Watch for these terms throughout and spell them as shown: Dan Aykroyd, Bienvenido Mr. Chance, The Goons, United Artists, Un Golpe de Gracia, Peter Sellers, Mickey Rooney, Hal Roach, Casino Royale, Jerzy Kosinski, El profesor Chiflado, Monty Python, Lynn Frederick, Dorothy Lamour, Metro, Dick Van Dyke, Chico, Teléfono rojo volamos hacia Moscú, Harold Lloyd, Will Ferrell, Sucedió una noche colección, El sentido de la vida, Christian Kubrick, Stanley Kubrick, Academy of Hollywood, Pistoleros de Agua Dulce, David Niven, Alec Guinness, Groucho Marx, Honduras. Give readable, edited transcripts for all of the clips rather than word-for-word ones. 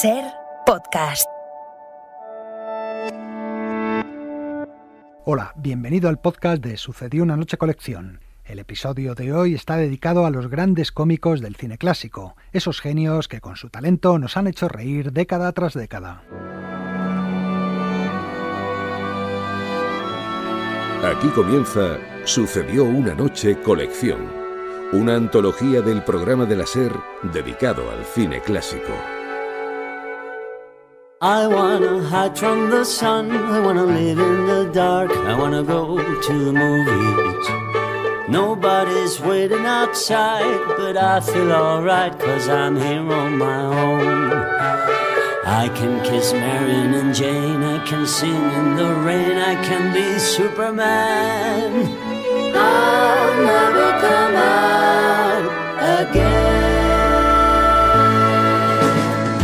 SER Podcast. Hola, bienvenido al podcast de Sucedió una noche colección. El episodio de hoy está dedicado a los grandes cómicos del cine clásico, esos genios que con su talento nos han hecho reír década tras década. Aquí comienza Sucedió una noche colección, una antología del programa de la SER dedicado al cine clásico. I wanna hide from the sun, I wanna live in the dark, I wanna go to the movies. Nobody's waiting outside, but I feel alright, cause I'm here on my own. I can kiss Marion and Jane, I can sing in the rain, I can be Superman. I'll never come out again.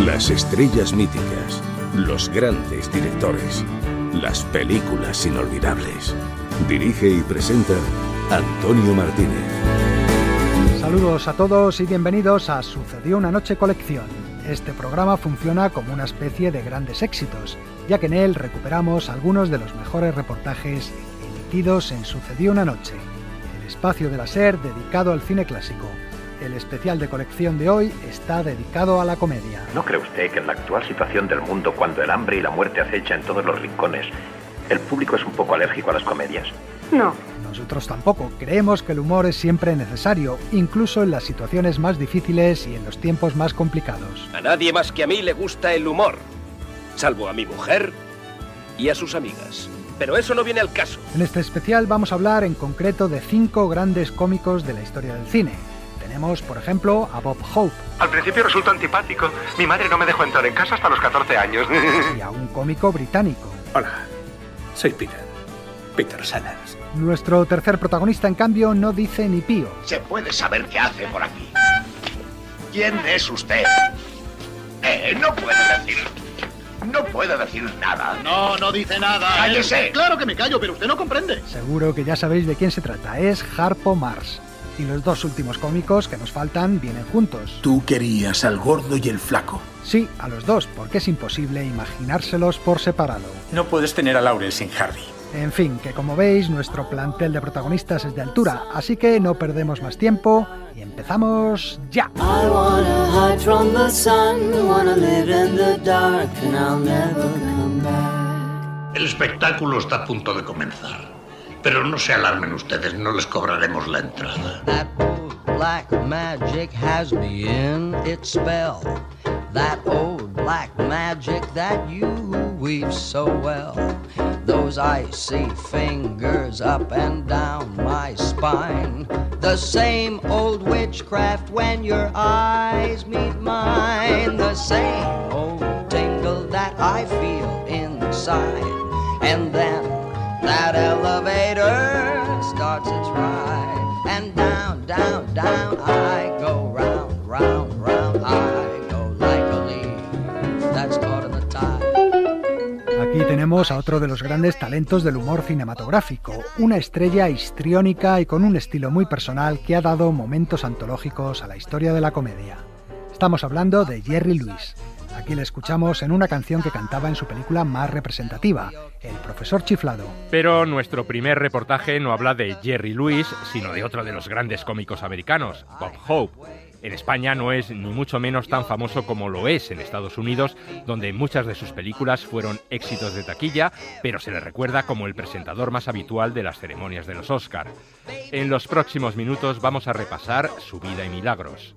Las estrellas míticas, los grandes directores, las películas inolvidables. Dirige y presenta Antonio Martínez. Saludos a todos y bienvenidos a Sucedió una noche colección. Este programa funciona como una especie de grandes éxitos, ya que en él recuperamos algunos de los mejores reportajes emitidos en Sucedió una noche, el espacio de la SER dedicado al cine clásico. El especial de colección de hoy está dedicado a la comedia. ¿No cree usted que en la actual situación del mundo, cuando el hambre y la muerte acechan en todos los rincones, el público es un poco alérgico a las comedias? No. Nosotros tampoco. Creemos que el humor es siempre necesario, incluso en las situaciones más difíciles y en los tiempos más complicados. A nadie más que a mí le gusta el humor, salvo a mi mujer y a sus amigas. Pero eso no viene al caso. En este especial vamos a hablar en concreto de 5 grandes cómicos de la historia del cine. Tenemos, por ejemplo, a Bob Hope. Al principio resulta antipático. Mi madre no me dejó entrar en casa hasta los 14 años. Y a un cómico británico. Hola, soy Peter Sellers. Nuestro tercer protagonista, en cambio, no dice ni pío. ¿Se puede saber qué hace por aquí? ¿Quién es usted? No puede decir nada. No dice nada. ¡Cállese! Claro que me callo, pero usted no comprende. Seguro que ya sabéis de quién se trata. Es Harpo Marx. Y los 2 últimos cómicos que nos faltan vienen juntos. Tú querías al Gordo y el Flaco. Sí, a los 2, porque es imposible imaginárselos por separado. No puedes tener a Laurel sin Hardy. En fin, que como veis, nuestro plantel de protagonistas es de altura, así que no perdemos más tiempo y empezamos ya. El espectáculo está a punto de comenzar, pero no se alarmen ustedes, no les cobraremos la entrada. Black magic has me in its spell. That old black magic that you weave so well. Those icy fingers up and down my spine. The same old witchcraft when your eyes meet mine. The same old tingle that I feel inside. And then that elevator starts its ride. And down, down, down I go, round, round, round I go like a leaf that's caught in the tide. Aquí tenemos a otro de los grandes talentos del humor cinematográfico, una estrella histriónica y con un estilo muy personal que ha dado momentos antológicos a la historia de la comedia. Estamos hablando de Jerry Lewis. Aquí le escuchamos en una canción que cantaba en su película más representativa, El profesor Chiflado. Pero nuestro primer reportaje no habla de Jerry Lewis, sino de otro de los grandes cómicos americanos, Bob Hope. En España no es ni mucho menos tan famoso como lo es en Estados Unidos, donde muchas de sus películas fueron éxitos de taquilla, pero se le recuerda como el presentador más habitual de las ceremonias de los Oscars. En los próximos minutos vamos a repasar su vida y milagros.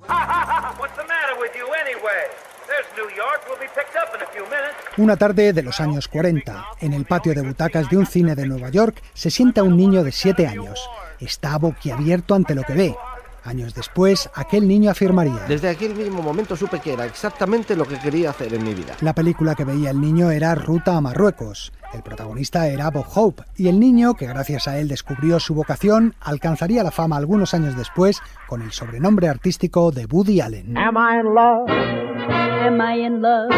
Una tarde de los años 40, en el patio de butacas de un cine de Nueva York, se sienta un niño de 7 años. Está boquiabierto ante lo que ve. Años después, aquel niño afirmaría: desde aquel mismo momento supe que era exactamente lo que quería hacer en mi vida. La película que veía el niño era Ruta a Marruecos. El protagonista era Bob Hope, y el niño, que gracias a él descubrió su vocación, alcanzaría la fama algunos años después con el sobrenombre artístico de Woody Allen. Am I in love? Am I in love?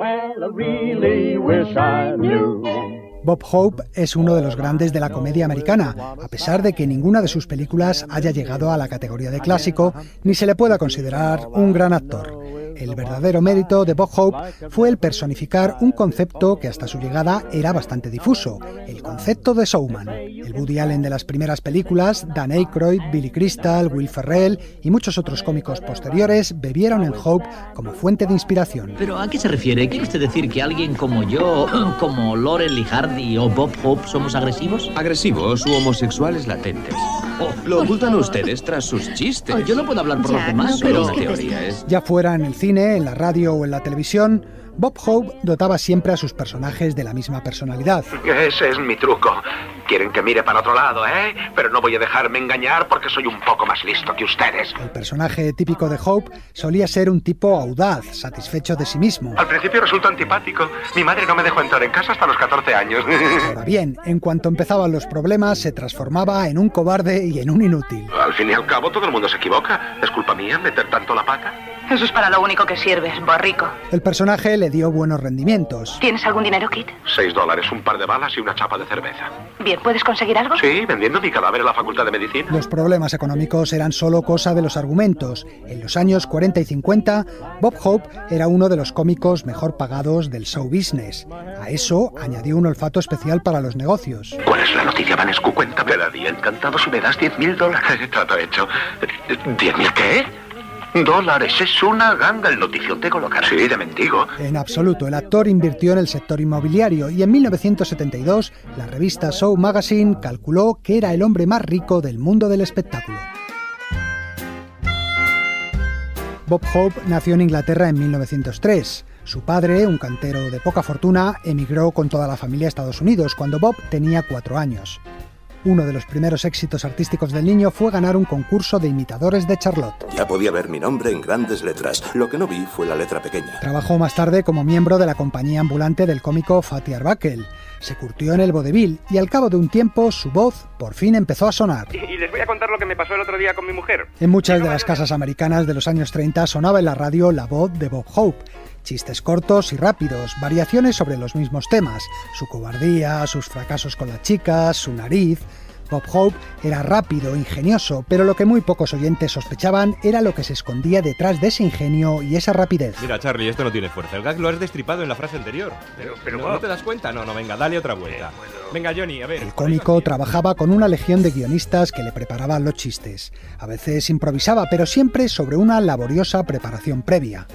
Well, I really wish I knew. Bob Hope es uno de los grandes de la comedia americana, a pesar de que ninguna de sus películas haya llegado a la categoría de clásico, ni se le pueda considerar un gran actor. El verdadero mérito de Bob Hope fue el personificar un concepto que hasta su llegada era bastante difuso, el concepto de showman. El Woody Allen de las primeras películas, Dan Aykroyd, Billy Crystal, Will Ferrell y muchos otros cómicos posteriores bebieron en Hope como fuente de inspiración. ¿Pero a qué se refiere? ¿Quiere usted decir que alguien como yo, como Laurel y Hardy o Bob Hope somos agresivos? Agresivos u homosexuales latentes. Oh, lo ocultan ustedes tras sus chistes. Yo no puedo hablar por los demás, pero ya fuera en el cine, en la radio o en la televisión, Bob Hope dotaba siempre a sus personajes de la misma personalidad. Ese es mi truco. Quieren que mire para otro lado, ¿eh? Pero no voy a dejarme engañar porque soy un poco más listo que ustedes. El personaje típico de Hope solía ser un tipo audaz, satisfecho de sí mismo. Al principio resulta antipático. Mi madre no me dejó entrar en casa hasta los 14 años. Ahora bien, en cuanto empezaban los problemas, se transformaba en un cobarde y en un inútil. Al fin y al cabo, todo el mundo se equivoca. ¿Es culpa mía meter tanto la pata? Eso es para lo único que sirves, borrico. El personaje le dio buenos rendimientos. ¿Tienes algún dinero, Kit? $6, un par de balas y una chapa de cerveza. Bien, ¿puedes conseguir algo? Sí, vendiendo mi cadáver en la Facultad de Medicina. Los problemas económicos eran solo cosa de los argumentos. En los años 40 y 50, Bob Hope era uno de los cómicos mejor pagados del show business. A eso añadió un olfato especial para los negocios. ¿Cuál es la noticia, Vanescu? Cuéntame. La día encantado si me das $10.000. Trato hecho. ¿$10.000 qué? Dólares, es una ganga el notición, te colocaré. Sí, de mendigo. En absoluto, el actor invirtió en el sector inmobiliario y en 1972 la revista Show Magazine calculó que era el hombre más rico del mundo del espectáculo. Bob Hope nació en Inglaterra en 1903. Su padre, un cantero de poca fortuna, emigró con toda la familia a Estados Unidos cuando Bob tenía 4 años. Uno de los primeros éxitos artísticos del niño fue ganar un concurso de imitadores de Charlotte. Ya podía ver mi nombre en grandes letras. Lo que no vi fue la letra pequeña. Trabajó más tarde como miembro de la compañía ambulante del cómico Fatty Arbuckle. Se curtió en el vodevil y al cabo de un tiempo su voz por fin empezó a sonar. Y les voy a contar lo que me pasó el otro día con mi mujer. En muchas de las casas americanas de los años 30 sonaba en la radio la voz de Bob Hope. Chistes cortos y rápidos, variaciones sobre los mismos temas, su cobardía, sus fracasos con las chicas, su nariz. Bob Hope era rápido, ingenioso, pero lo que muy pocos oyentes sospechaban era lo que se escondía detrás de ese ingenio y esa rapidez. Mira, Charlie, esto no tiene fuerza. El gag lo has destripado en la frase anterior. Pero ¿no te das cuenta? No, venga, dale otra vuelta. Venga, Johnny, a ver. El cómico trabajaba con una legión de guionistas que le preparaban los chistes. A veces improvisaba, pero siempre sobre una laboriosa preparación previa.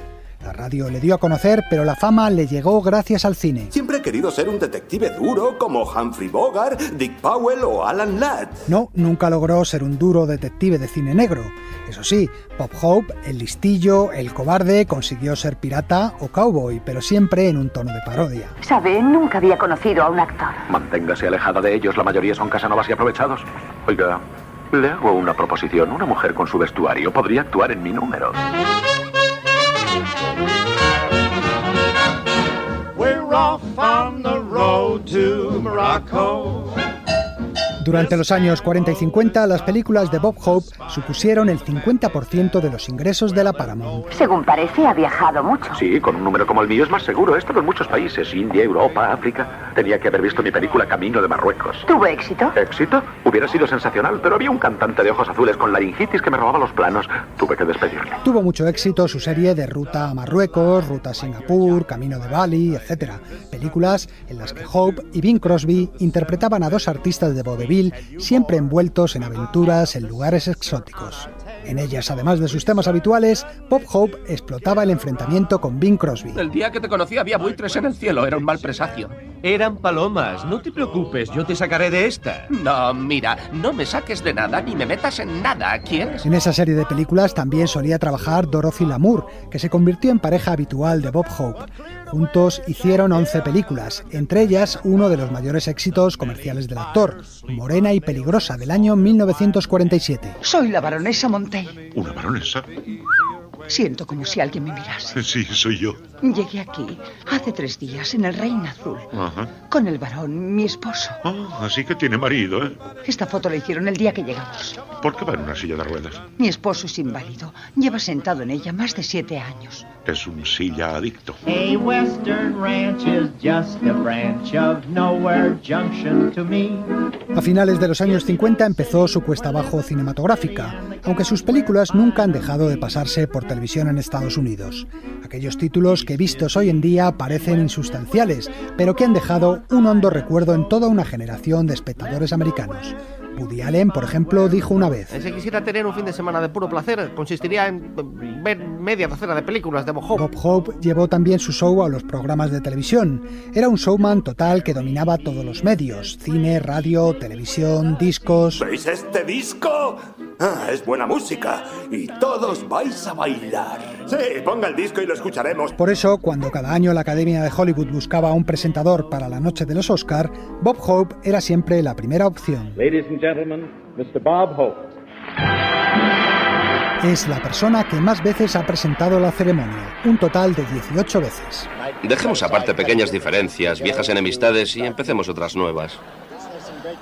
La radio le dio a conocer, pero la fama le llegó gracias al cine. Siempre he querido ser un detective duro como Humphrey Bogart, Dick Powell o Alan Ladd. No, nunca logró ser un duro detective de cine negro. Eso sí, Bob Hope, el listillo, el cobarde, consiguió ser pirata o cowboy, pero siempre en un tono de parodia. ¿Sabe? Nunca había conocido a un actor. Manténgase alejada de ellos, la mayoría son casanovas y aprovechados. Oiga, le hago una proposición. Una mujer con su vestuario podría actuar en mi número. Durante los años 40 y 50, las películas de Bob Hope supusieron el 50% de los ingresos de la Paramount. Según parece, ha viajado mucho. Sí, con un número como el mío es más seguro. He estado en muchos países, India, Europa, África. Tenía que haber visto mi película Camino de Marruecos. ¿Tuvo éxito? ¿Éxito? Hubiera sido sensacional, pero había un cantante de ojos azules con laringitis que me robaba los planos. Tuve que despedirle. Tuvo mucho éxito su serie de Ruta a Marruecos, Ruta a Singapur, Camino de Bali, etc. Películas en las que Hope y Bing Crosby interpretaban a dos artistas de vodevil siempre envueltos en aventuras en lugares exóticos. En ellas, además de sus temas habituales, Bob Hope explotaba el enfrentamiento con Bing Crosby. El día que te conocí había buitres en el cielo, era un mal presagio. Eran palomas, no te preocupes, yo te sacaré de esta. No, mira, no me saques de nada ni me metas en nada, ¿quieres? En esa serie de películas también solía trabajar Dorothy Lamour, que se convirtió en pareja habitual de Bob Hope. Juntos hicieron 11 películas, entre ellas uno de los mayores éxitos comerciales del actor, Morena y peligrosa, del año 1947. Soy la baronesa Montaigne. ¿Una baronesa? Siento como si alguien me mirase. Sí, soy yo. Llegué aquí hace 3 días en el Reino Azul. Ajá. Con el varón, mi esposo. Ah, así que tiene marido, ¿eh? Esta foto la hicieron el día que llegamos. ¿Por qué va en una silla de ruedas? Mi esposo es inválido. Lleva sentado en ella más de 7 años. Es un silla adicto. A western ranch is just a branch of nowhere junction to me. A finales de los años 50 empezó su cuesta abajo cinematográfica, aunque sus películas nunca han dejado de pasarse por televisión en Estados Unidos. Aquellos títulos que vistos hoy en día parecen insustanciales, pero que han dejado un hondo recuerdo en toda una generación de espectadores americanos. Woody Allen, por ejemplo, dijo una vez: si quisiera tener un fin de semana de puro placer, consistiría en ver media docena de películas de Bob Hope. Bob Hope llevó también su show a los programas de televisión. Era un showman total que dominaba todos los medios: cine, radio, televisión, discos. ¿Veis este disco? Ah, es buena música y todos vais a bailar. Sí, ponga el disco y lo escucharemos. Por eso, cuando cada año la Academia de Hollywood buscaba un presentador para la noche de los Oscars, Bob Hope era siempre la primera opción. Gentlemen, Mr. Bob Hope. Es la persona que más veces ha presentado la ceremonia, un total de 18 veces. Dejemos aparte pequeñas diferencias, viejas enemistades y empecemos otras nuevas.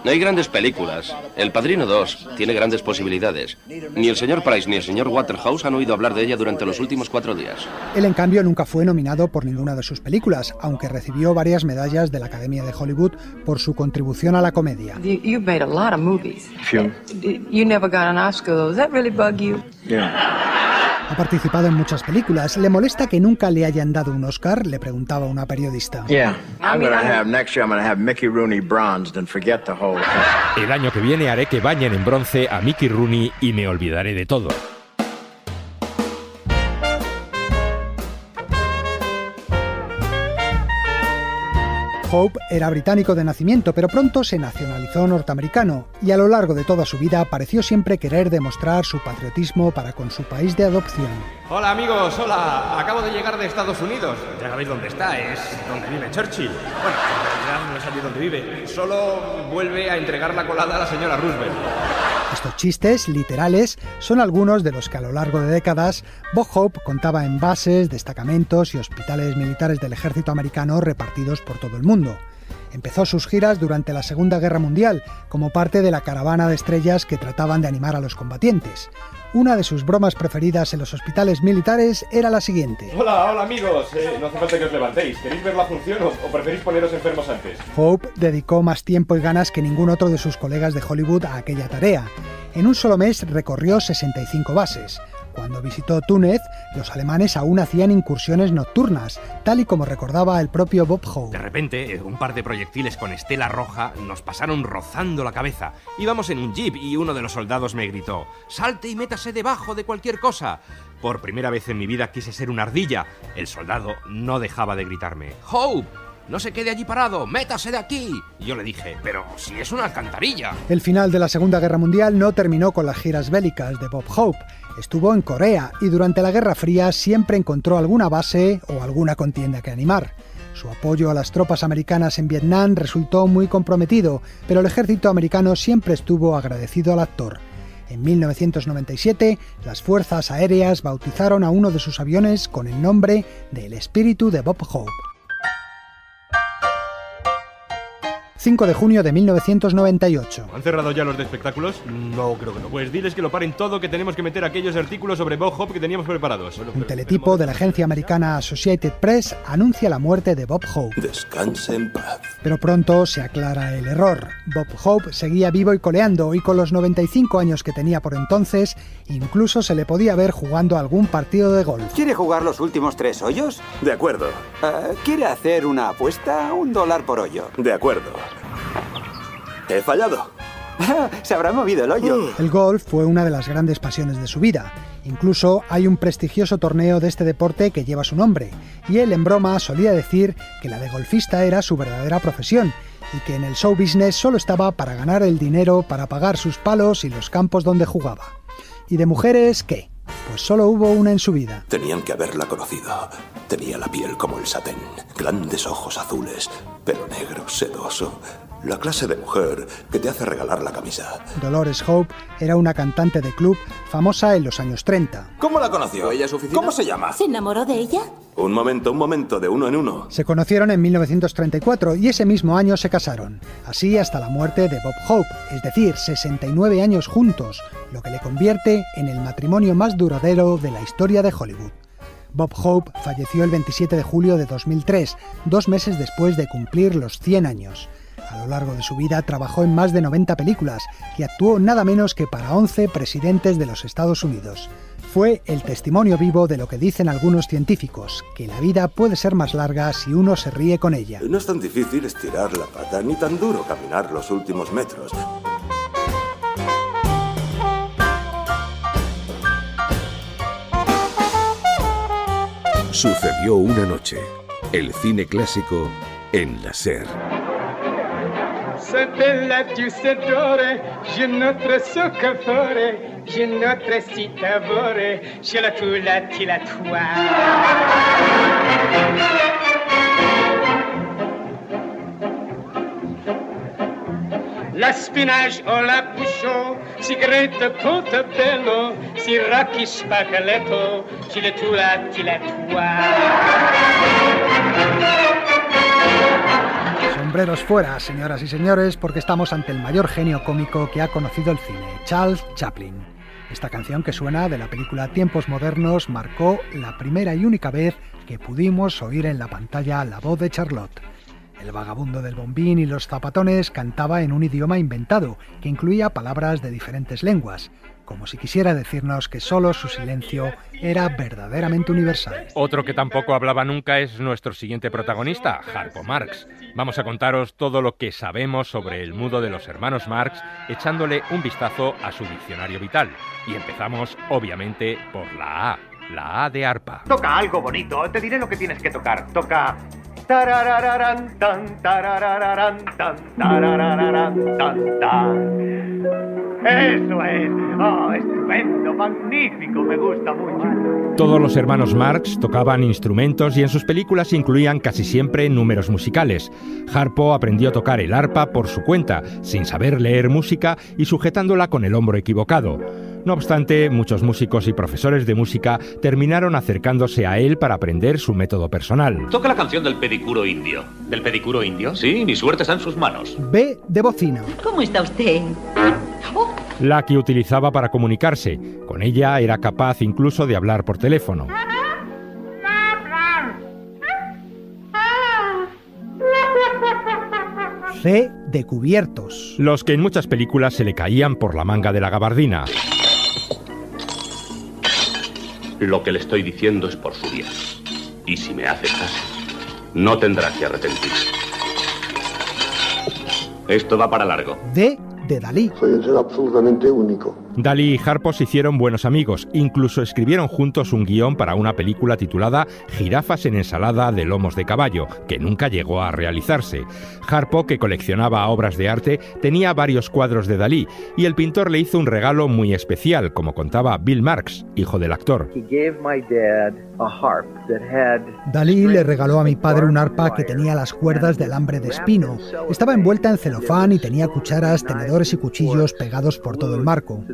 Hay grandes películas. El Padrino 2 tiene grandes posibilidades. Ni el señor Price ni el señor Waterhouse han oído hablar de ella durante los últimos 4 días. Él, en cambio, nunca fue nominado por ninguna de sus películas, aunque recibió varias medallas de la Academia de Hollywood por su contribución a la comedia. You've made a lot of movies. You never got an Oscar, though. Does that really bug you? Yeah. Ha participado en muchas películas. ¿Le molesta que nunca le hayan dado un Oscar?, le preguntaba una periodista. El año que viene haré que bañen en bronce a Mickey Rooney y me olvidaré de todo. Hope era británico de nacimiento, pero pronto se nacionalizó norteamericano y a lo largo de toda su vida pareció siempre querer demostrar su patriotismo para con su país de adopción. Hola amigos, hola, acabo de llegar de Estados Unidos. Ya sabéis dónde está, es donde vive Churchill. Bueno, en realidad no es allí donde vive, solo vuelve a entregar la colada a la señora Roosevelt. Estos chistes literales son algunos de los que a lo largo de décadas Bob Hope contaba en bases, destacamentos y hospitales militares del ejército americano repartidos por todo el mundo. Empezó sus giras durante la Segunda Guerra Mundial, como parte de la caravana de estrellas que trataban de animar a los combatientes. Una de sus bromas preferidas en los hospitales militares era la siguiente. Hola, hola amigos, no hace falta que os levantéis. ¿Queréis ver la función o preferís poneros enfermos antes? Hope dedicó más tiempo y ganas que ningún otro de sus colegas de Hollywood a aquella tarea. En un solo mes recorrió 65 bases. Cuando visitó Túnez, los alemanes aún hacían incursiones nocturnas, tal y como recordaba el propio Bob Hope. De repente, un par de proyectiles con estela roja nos pasaron rozando la cabeza. Íbamos en un jeep y uno de los soldados me gritó: ¡salte y métase debajo de cualquier cosa! Por primera vez en mi vida quise ser una ardilla. El soldado no dejaba de gritarme: ¡Hope! ¡No se quede allí parado! ¡Métase de aquí! Yo le dije: pero si es una alcantarilla. El final de la Segunda Guerra Mundial no terminó con las giras bélicas de Bob Hope. Estuvo en Corea y durante la Guerra Fría siempre encontró alguna base o alguna contienda que animar. Su apoyo a las tropas americanas en Vietnam resultó muy comprometido, pero el ejército americano siempre estuvo agradecido al actor. En 1997, las Fuerzas Aéreas bautizaron a uno de sus aviones con el nombre de El Espíritu de Bob Hope. 5 de junio de 1998. ¿Han cerrado ya los de espectáculos? No, creo que no. Pues diles que lo paren todo, que tenemos que meter aquellos artículos sobre Bob Hope que teníamos preparados. Un teletipo de la agencia americana Associated Press anuncia la muerte de Bob Hope. Descanse en paz. Pero pronto se aclara el error. Bob Hope seguía vivo y coleando, y con los 95 años que tenía por entonces, incluso se le podía ver jugando algún partido de golf. ¿Quiere jugar los últimos 3 hoyos? De acuerdo. ¿Quiere hacer una apuesta? $1 por hoyo. De acuerdo. He fallado. Se habrá movido el hoyo. El golf fue una de las grandes pasiones de su vida. Incluso hay un prestigioso torneo de este deporte que lleva su nombre, y él en broma solía decir que la de golfista era su verdadera profesión y que en el show business solo estaba para ganar el dinero para pagar sus palos y los campos donde jugaba. ¿Y de mujeres qué? Pues solo hubo una en su vida. Tenían que haberla conocido. Tenía la piel como el satén, grandes ojos azules, pelo negro sedoso, La clase de mujer que te hace regalar la camisa. Dolores Hope era una cantante de club famosa en los años 30. ¿Cómo la conoció? ¿Ella es su oficina? ¿Cómo se llama? ¿Se enamoró de ella? Un momento, de uno en uno. Se conocieron en 1934 y ese mismo año se casaron. Así hasta la muerte de Bob Hope, es decir, 69 años juntos, lo que le convierte en el matrimonio más duradero de la historia de Hollywood. Bob Hope falleció el 27 de julio de 2003, 2 meses después de cumplir los 100 años. A lo largo de su vida trabajó en más de 90 películas y actuó nada menos que para 11 presidentes de los Estados Unidos. Fue el testimonio vivo de lo que dicen algunos científicos, que la vida puede ser más larga si uno se ríe con ella. No es tan difícil estirar la pata ni tan duro caminar los últimos metros. Sucedió una noche, el cine clásico en la SER. L'aspinage o la bouchon, si grete portobello, si rocchi spacaletto, si le tula ti la tua. Sombreros fuera, señoras y señores, porque estamos ante el mayor genio cómico que ha conocido el cine, Charles Chaplin. Esta canción que suena de la película Tiempos Modernos marcó la primera y única vez que pudimos oír en la pantalla la voz de Charlotte. El vagabundo del bombín y los zapatones cantaba en un idioma inventado, que incluía palabras de diferentes lenguas, como si quisiera decirnos que solo su silencio era verdaderamente universal. Otro que tampoco hablaba nunca es nuestro siguiente protagonista, Harpo Marx. Vamos a contaros todo lo que sabemos sobre el mundo de los hermanos Marx, echándole un vistazo a su diccionario vital. Y empezamos, obviamente, por la A, la A de arpa. Toca algo bonito, te diré lo que tienes que tocar. Toca... ¡Eso es! ¡Oh, estupendo! ¡Magnífico! ¡Me gusta mucho! Todos los hermanos Marx tocaban instrumentos y en sus películas incluían casi siempre números musicales. Harpo aprendió a tocar el arpa por su cuenta, sin saber leer música y sujetándola con el hombro equivocado. No obstante, muchos músicos y profesores de música terminaron acercándose a él para aprender su método personal. Toca la canción del pedicuro indio. ¿Del pedicuro indio? Sí, mi suerte está en sus manos. B de bocina. ¿Cómo está usted? Oh. La que utilizaba para comunicarse. Con ella era capaz incluso de hablar por teléfono. C de cubiertos. Los que en muchas películas se le caían por la manga de la gabardina. Lo que le estoy diciendo es por su bien. Y si me hace caso, no tendrá que arrepentirse. Esto va para largo. D de Dalí. Soy un ser absolutamente único. Dalí y Harpo se hicieron buenos amigos. Incluso escribieron juntos un guión para una película titulada Jirafas en ensalada de lomos de caballo, que nunca llegó a realizarse. Harpo, que coleccionaba obras de arte, tenía varios cuadros de Dalí y el pintor le hizo un regalo muy especial, como contaba Bill Marx, hijo del actor. Dalí le regaló a mi padre un arpa que tenía las cuerdas de alambre de espino. Estaba envuelta en celofán y tenía cucharas, tenedores y cuchillos pegados por todo el marco.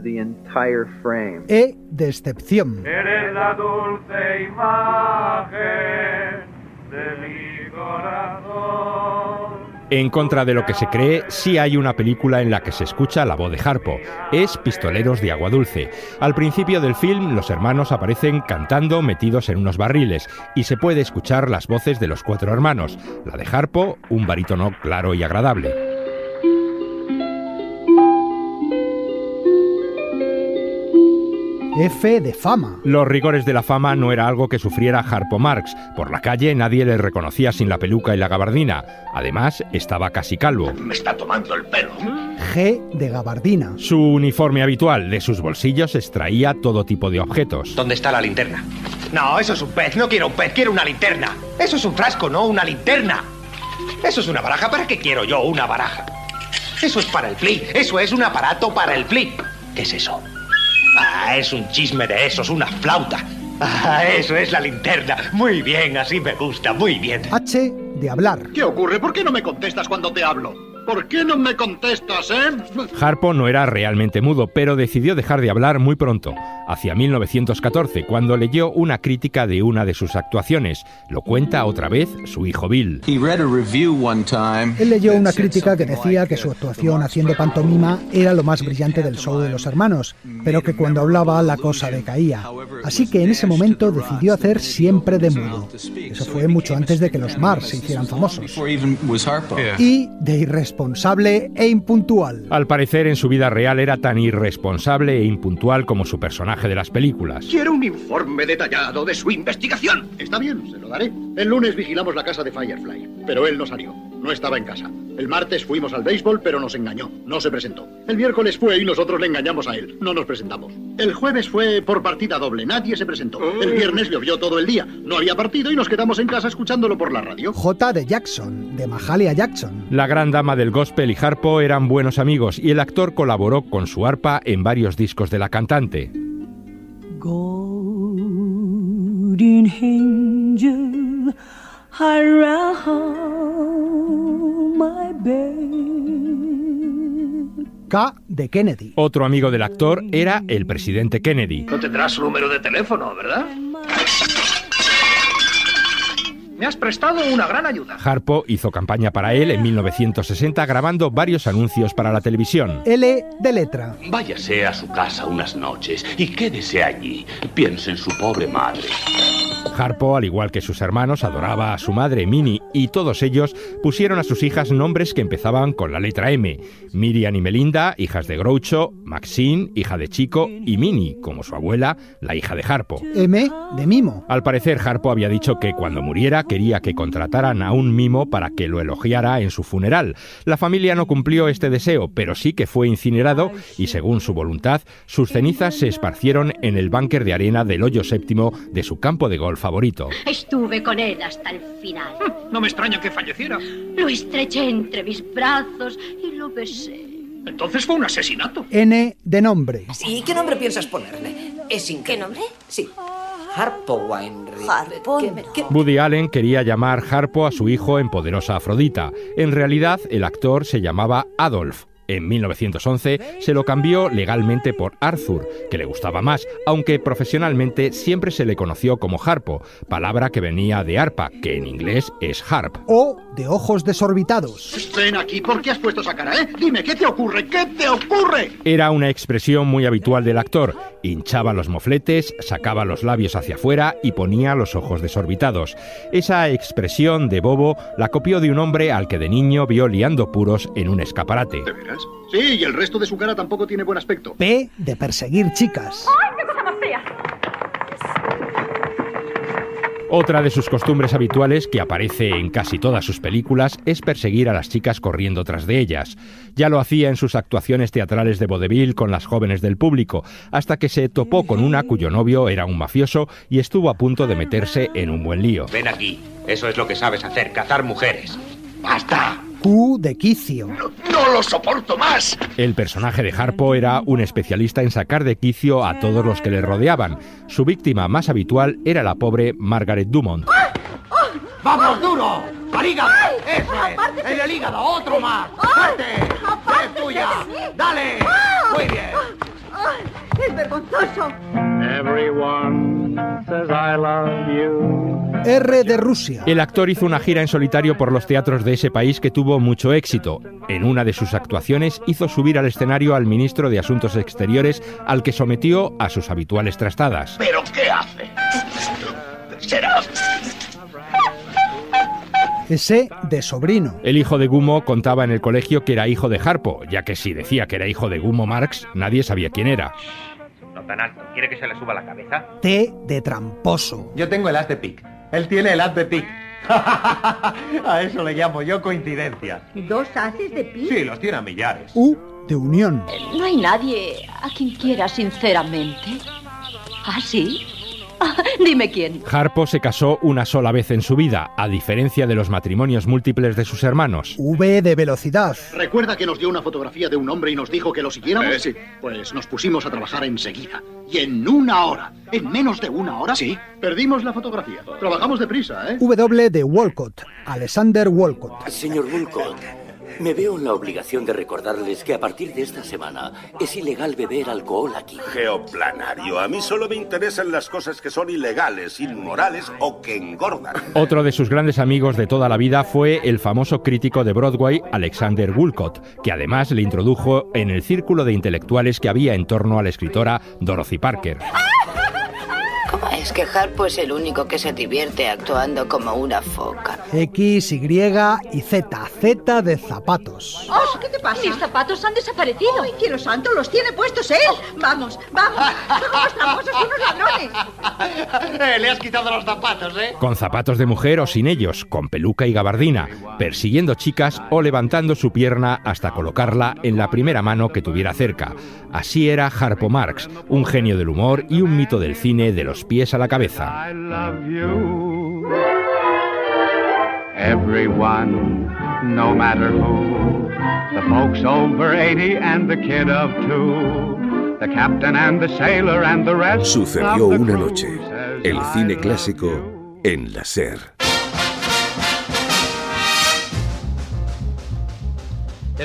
E de excepción. Eres la dulce imagen de mi corazón. En contra de lo que se cree, sí hay una película en la que se escucha la voz de Harpo. Es Pistoleros de Agua Dulce. Al principio del film, los hermanos aparecen cantando metidos en unos barriles y se puede escuchar las voces de los 4 hermanos. La de Harpo, un barítono claro y agradable. F de fama. Los rigores de la fama no era algo que sufriera Harpo Marx. Por la calle nadie le reconocía sin la peluca y la gabardina. Además, estaba casi calvo. Me está tomando el pelo. G de gabardina. Su uniforme habitual. De sus bolsillos extraía todo tipo de objetos. ¿Dónde está la linterna? No, eso es un pez. No quiero un pez, quiero una linterna. Eso es un frasco, no una linterna. Eso es una baraja. ¿Para qué quiero yo una baraja? Eso es para el flip. Eso es un aparato para el flip. ¿Qué es eso? Ah, es un chisme de esos, una flauta. Ah, eso es la linterna. Muy bien, así me gusta, muy bien. H de hablar. ¿Qué ocurre? ¿Por qué no me contestas cuando te hablo? ¿Por qué no me contestas, Harpo no era realmente mudo, pero decidió dejar de hablar muy pronto, hacia 1914, cuando leyó una crítica de una de sus actuaciones. Lo cuenta otra vez su hijo Bill. Él leyó una crítica que decía que su actuación haciendo pantomima era lo más brillante del show de los hermanos, pero que cuando hablaba la cosa decaía. Así que en ese momento decidió hacer siempre de mudo. Eso fue mucho antes de que los Marx se hicieran famosos. Y de irresponsable e impuntual. Al parecer, en su vida real era tan irresponsable e impuntual como su personaje de las películas. Quiero un informe detallado de su investigación. Está bien, se lo daré. El lunes vigilamos la casa de Firefly, pero él no salió. No estaba en casa. El martes fuimos al béisbol, pero nos engañó. No se presentó. El miércoles fue y nosotros le engañamos a él. No nos presentamos. El jueves fue por partida doble. Nadie se presentó. El viernes llovió todo el día. No había partido y nos quedamos en casa escuchándolo por la radio. J. de Jackson, de Mahalia Jackson. La gran dama del gospel y Harpo eran buenos amigos y el actor colaboró con su arpa en varios discos de la cantante. Golden Angel, around my bed. K. de Kennedy. Otro amigo del actor era el presidente Kennedy. No tendrás su número de teléfono, ¿verdad? Me has prestado una gran ayuda. Harpo hizo campaña para él en 1960 grabando varios anuncios para la televisión. L. de letra. Váyase a su casa unas noches y quédese allí. Piense en su pobre madre. Harpo, al igual que sus hermanos, adoraba a su madre Minnie y todos ellos pusieron a sus hijas nombres que empezaban con la letra M. Miriam y Melinda, hijas de Groucho, Maxine, hija de Chico, y Minnie, como su abuela, la hija de Harpo. M. de mimo. Al parecer, Harpo había dicho que cuando muriera quería que contrataran a un mimo para que lo elogiara en su funeral. La familia no cumplió este deseo, pero sí que fue incinerado y, según su voluntad, sus cenizas se esparcieron en el bánker de arena del hoyo séptimo de su campo de golf favorito. Estuve con él hasta el final. No me extraña que falleciera. Lo estreché entre mis brazos y lo besé. Entonces fue un asesinato. N. de nombre. Sí, ¿qué nombre piensas ponerle? Es increíble. ¿Qué nombre? Sí. Harpo Weinrich. Harpo. Woody Allen quería llamar Harpo a su hijo en Poderosa Afrodita. En realidad, el actor se llamaba Adolf. En 1911 se lo cambió legalmente por Arthur, que le gustaba más, aunque profesionalmente siempre se le conoció como Harpo, palabra que venía de arpa, que en inglés es harp. O de ojos desorbitados. Ven aquí, ¿por qué has puesto esa cara, Dime, ¿qué te ocurre? ¿Qué te ocurre? Era una expresión muy habitual del actor. Hinchaba los mofletes, sacaba los labios hacia afuera y ponía los ojos desorbitados. Esa expresión de bobo la copió de un hombre al que de niño vio liando puros en un escaparate. ¿De veras? Sí, y el resto de su cara tampoco tiene buen aspecto. P. de perseguir chicas. ¡Ay, qué cosa más fea! Otra de sus costumbres habituales, que aparece en casi todas sus películas, es perseguir a las chicas corriendo tras de ellas. Ya lo hacía en sus actuaciones teatrales de vodevil con las jóvenes del público, hasta que se topó con una cuyo novio era un mafioso y estuvo a punto de meterse en un buen lío. Ven aquí, eso es lo que sabes hacer, cazar mujeres. ¡Basta! Q. de quicio. ¡No lo soporto más! El personaje de Harpo era un especialista en sacar de quicio a todos los que le rodeaban. Su víctima más habitual era la pobre Margaret Dumont. ¡Ah! ¡Oh! ¡Vamos duro! ¡Al hígado! ¡Eso es! ¡En el hígado! ¡Otro más! ¡Fuerte! ¡Es tuya! ¡Dale! ¡Muy bien! ¡Es vergonzoso! Everyone says I love you. R. de Rusia. El actor hizo una gira en solitario por los teatros de ese país que tuvo mucho éxito. En una de sus actuaciones hizo subir al escenario al ministro de Asuntos Exteriores, al que sometió a sus habituales trastadas. ¿Pero qué hace? ¿Será? S. de sobrino. El hijo de Gummo contaba en el colegio que era hijo de Harpo, ya que si decía que era hijo de Gummo Marx, nadie sabía quién era. No tan alto. ¿Quiere que se le suba la cabeza? T. de tramposo. Yo tengo el as de pic. Él tiene el as de pic. A eso le llamo yo coincidencia. ¿Dos haces de pic? Sí, los tiene a millares. U. de unión. No hay nadie a quien quiera sinceramente. ¿Ah, sí? Dime quién. Harpo se casó una sola vez en su vida, a diferencia de los matrimonios múltiples de sus hermanos. V. de velocidad. ¿Recuerda que nos dio una fotografía de un hombre y nos dijo que lo siguiéramos? Sí. Pues nos pusimos a trabajar enseguida. Y en una hora, en menos de una hora, sí, perdimos la fotografía. Trabajamos deprisa, W. de Woollcott. Alexander Woollcott. Señor Woollcott, Me veo en la obligación de recordarles que a partir de esta semana es ilegal beber alcohol aquí. Geoplanario, a mí solo me interesan las cosas que son ilegales, inmorales o que engordan. Otro de sus grandes amigos de toda la vida fue el famoso crítico de Broadway, Alexander Woollcott, que además le introdujo en el círculo de intelectuales que había en torno a la escritora Dorothy Parker. ¿Cómo es que Harpo es el único que se divierte actuando como una foca? X, Y Z. Z de zapatos. Oh, ¿qué te pasa? Mis zapatos han desaparecido. ¡Ay, quiero santo! ¡Los tiene puestos él! ¡Vamos, vamos! ¡Somos famosos unos ladrones! Le has quitado los zapatos, ¿eh? Con zapatos de mujer o sin ellos, con peluca y gabardina, persiguiendo chicas o levantando su pierna hasta colocarla en la primera mano que tuviera cerca. Así era Harpo Marx, un genio del humor y un mito del cine de los pies a la cabeza. Sucedió una noche, el cine clásico en la SER. I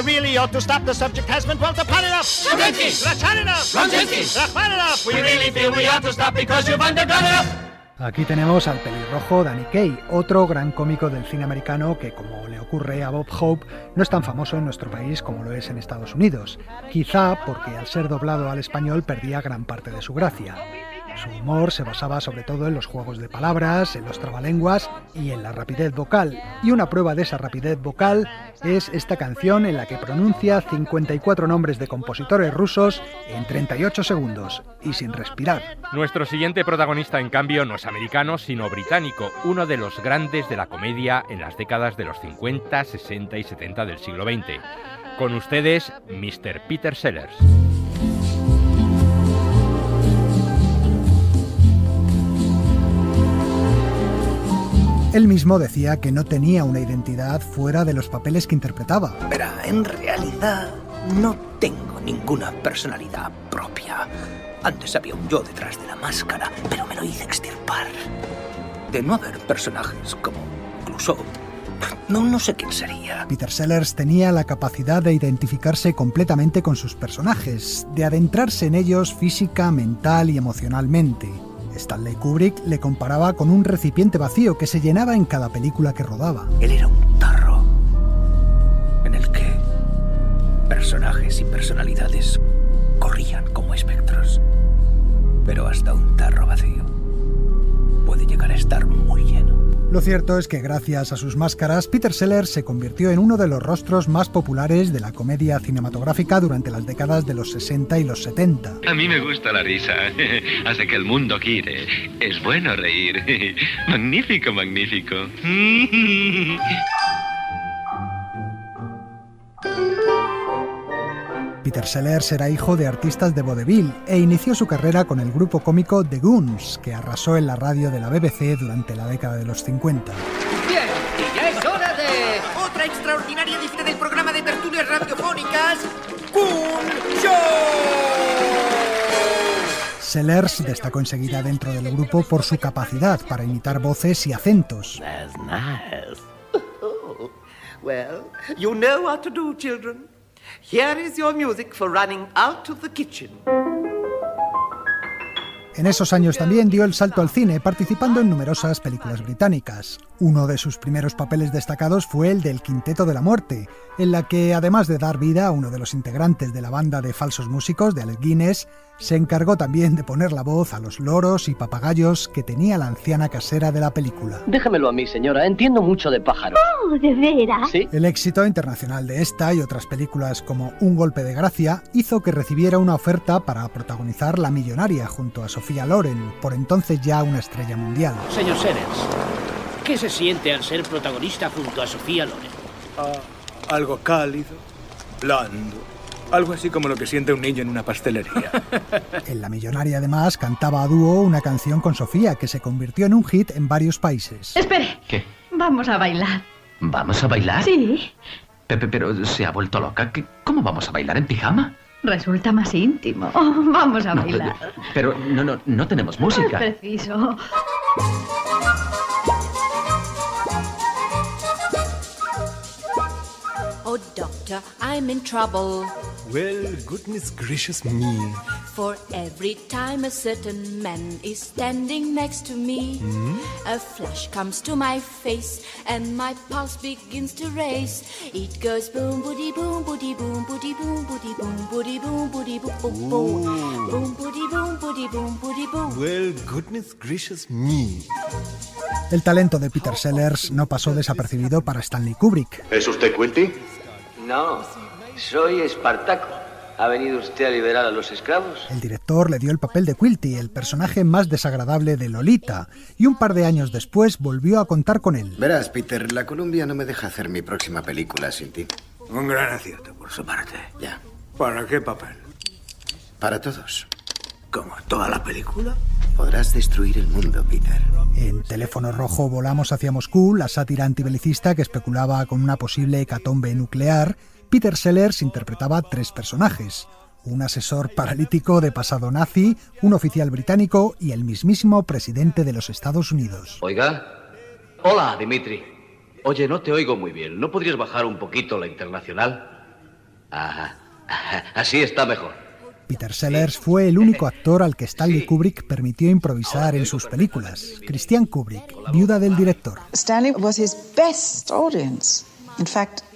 really ought to stop. The subject has been dwelt upon enough. Rachmaninoff. We really feel we ought to stop because you've undergone enough. Aquí tenemos al pelirrojo Danny Kaye, otro gran cómico del cine americano que, como le ocurre a Bob Hope, no es tan famoso en nuestro país como lo es en Estados Unidos, quizá porque al ser doblado al español perdía gran parte de su gracia. Su humor se basaba sobre todo en los juegos de palabras, en los trabalenguas y en la rapidez vocal. Y una prueba de esa rapidez vocal es esta canción en la que pronuncia 54 nombres de compositores rusos en 38 segundos y sin respirar. Nuestro siguiente protagonista, en cambio, no es americano, sino británico, uno de los grandes de la comedia en las décadas de los 50, 60 y 70 del siglo XX. Con ustedes, Mr. Peter Sellers. Él mismo decía que no tenía una identidad fuera de los papeles que interpretaba. Pero en realidad no tengo ninguna personalidad propia. Antes había un yo detrás de la máscara, pero me lo hice extirpar. De no haber personajes como incluso... No sé quién sería. Peter Sellers tenía la capacidad de identificarse completamente con sus personajes, de adentrarse en ellos física, mental y emocionalmente. Stanley Kubrick le comparaba con un recipiente vacío que se llenaba en cada película que rodaba. Él era un tarro en el que personajes y personalidades corrían como espectros. Pero hasta un tarro vacío puede llegar a estar muy lleno. Lo cierto es que gracias a sus máscaras, Peter Sellers se convirtió en uno de los rostros más populares de la comedia cinematográfica durante las décadas de los 60 y los 70. A mí me gusta la risa, hace que el mundo gire. Es bueno reír. Magnífico, magnífico. Peter Sellers era hijo de artistas de vodevil e inició su carrera con el grupo cómico The Goons, que arrasó en la radio de la BBC durante la década de los 50. Bien, y ya es hora de... otra extraordinaria edición del programa de tertulias radiofónicas, Goon Show. Sellers destacó enseguida dentro del grupo por su capacidad para imitar voces y acentos. That's nice. Oh. Well, you know what to do, children. Here is your music for running out of the kitchen. En esos años también dio el salto al cine, participando en numerosas películas británicas. Uno de sus primeros papeles destacados fue el del Quinteto de la Muerte, en la que, además de dar vida a uno de los integrantes de la banda de falsos músicos de Alec Guinness, se encargó también de poner la voz a los loros y papagayos que tenía la anciana casera de la película. Déjamelo a mí, señora, entiendo mucho de pájaros. ¡Oh, de veras! ¿Sí? El éxito internacional de esta y otras películas como Un golpe de gracia hizo que recibiera una oferta para protagonizar La Millonaria junto a Sofía Loren, por entonces ya una estrella mundial. Señor Sellers, ¿qué se siente al ser protagonista junto a Sofía Loren? algo cálido, blando. Algo así como lo que siente un niño en una pastelería. En La Millonaria, además, cantaba a dúo una canción con Sofía, que se convirtió en un hit en varios países. Espere. ¿Qué? Vamos a bailar. ¿Vamos a bailar? Sí. Pepe, pero se ha vuelto loca. ¿Cómo vamos a bailar en pijama? Resulta más íntimo. Vamos a bailar. Pero no tenemos música. No es preciso. Oh, doctor, I'm in trouble. Well, goodness gracious me. For every time a certain man is standing next to me, a flash comes to my face and my pulse begins to race. It goes boom, booty, boom, booty, boom, booty, boom, booty, boom, booty, boom, booty, boom, boom, boom, boom, booty, boom, booty, boom, booty, boom. Well, goodness gracious me. El talento de Peter Sellers no pasó desapercibido para Stanley Kubrick. ¿Es usted Quentin? No, soy Espartaco. ¿Ha venido usted a liberar a los esclavos? El director le dio el papel de Quilty, el personaje más desagradable de Lolita, y un par de años después volvió a contar con él. Verás, Peter, la Columbia no me deja hacer mi próxima película sin ti. Un gran acierto por su parte. Ya. ¿Para qué papel? Para todos. ¿Como toda la película? Podrás destruir el mundo, Peter. En Teléfono Rojo volamos hacia Moscú, la sátira antibelicista que especulaba con una posible hecatombe nuclear, Peter Sellers interpretaba tres personajes: un asesor paralítico de pasado nazi, un oficial británico y el mismísimo presidente de los Estados Unidos. Oiga. Hola, Dimitri. Oye, no te oigo muy bien. ¿No podrías bajar un poquito la internacional? Ajá. Así está mejor. Peter Sellers fue el único actor al que Stanley Kubrick permitió improvisar en sus películas. Christian Kubrick, viuda del director.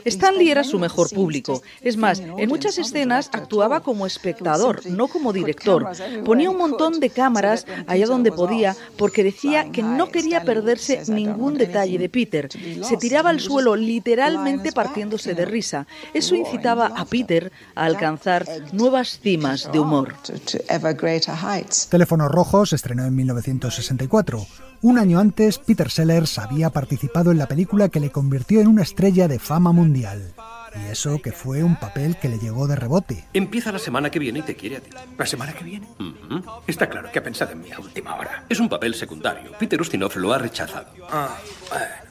Stanley era su mejor público. Es más, en muchas escenas actuaba como espectador, no como director. Ponía un montón de cámaras allá donde podía porque decía que no quería perderse ningún detalle de Peter. Se tiraba al suelo literalmente partiéndose de risa. Eso incitaba a Peter a alcanzar nuevas cimas de humor. Teléfono Rojo se estrenó en 1964. Un año antes, Peter Sellers había participado en la película que le convirtió en una estrella de fama mundial. Y eso que fue un papel que le llegó de rebote. Empieza la semana que viene y te quiere a ti. ¿La semana que viene? Está claro que ha pensado en mí a última hora. Es un papel secundario. Peter Ustinov lo ha rechazado. Bueno,